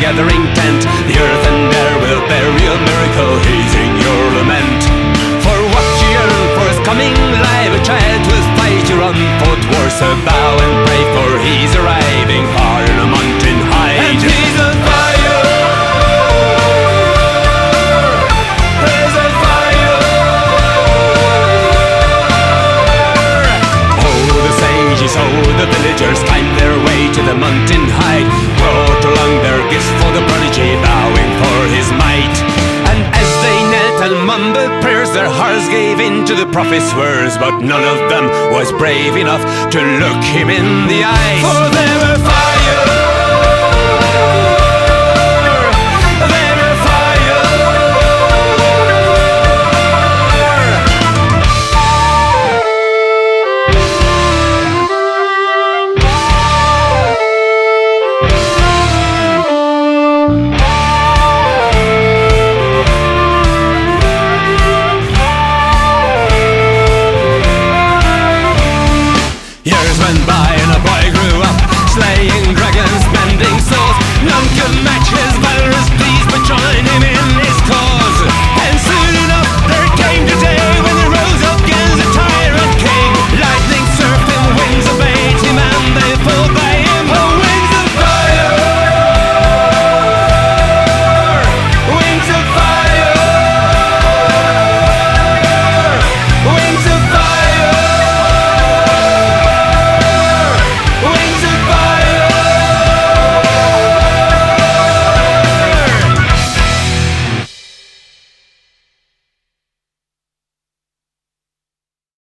gathering tent. The earth and air will bury a miracle, hating your lament. For what you yearn for is coming live. A child will fight you on foot, war, so bow and pray, for he's arriving far in a mountain high. And he's a fire. There's a fire. Oh, the sages, oh, the villagers climb their way to the mountain high. Brought along their gifts for the prodigy, bowing for his might. And as they knelt and mumbled prayers, their hearts gave in to the prophet's words. But none of them was brave enough to look him in the eyes. For